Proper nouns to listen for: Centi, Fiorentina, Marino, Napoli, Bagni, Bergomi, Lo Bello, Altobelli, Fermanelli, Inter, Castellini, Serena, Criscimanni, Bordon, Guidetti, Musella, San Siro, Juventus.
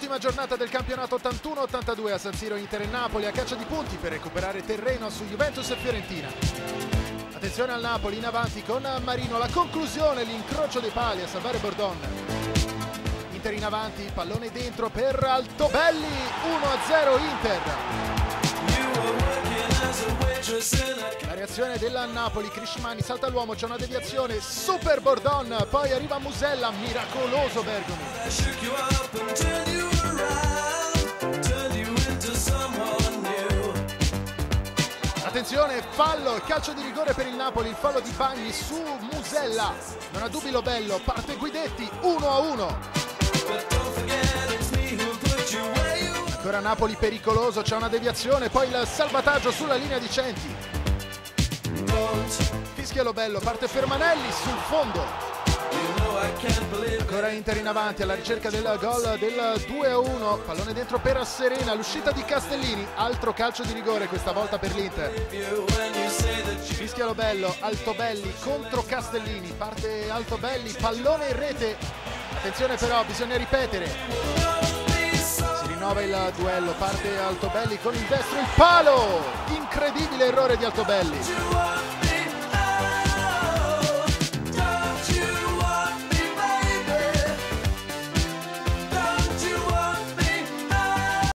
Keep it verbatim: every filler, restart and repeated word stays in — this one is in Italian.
Ultima giornata del campionato ottantuno ottantadue a San Siro, Inter e Napoli a caccia di punti per recuperare terreno su Juventus e Fiorentina. Attenzione al Napoli in avanti con Marino, la conclusione, l'incrocio dei pali a salvare Bordon. Inter in avanti, pallone dentro per Altobelli, uno a zero Inter. La reazione della Napoli, Criscimanni salta l'uomo, c'è una deviazione, super Bordon, poi arriva Musella, miracoloso Bergomi. Attenzione, fallo, calcio di rigore per il Napoli, il fallo di Bagni su Musella. Non ha dubbi Lo Bello, parte Guidetti, uno a uno. Ancora Napoli pericoloso, c'è una deviazione, poi il salvataggio sulla linea di Centi. Fischia Lo Bello, parte Fermanelli sul fondo. Ancora Inter in avanti alla ricerca del gol del due a uno, pallone dentro per Serena, l'uscita di Castellini, altro calcio di rigore questa volta per l'Inter. Fischia Lo Bello, Altobelli contro Castellini, parte Altobelli, pallone in rete, attenzione però, bisogna ripetere. Si rinnova il duello, parte Altobelli con il destro, il palo, incredibile errore di Altobelli.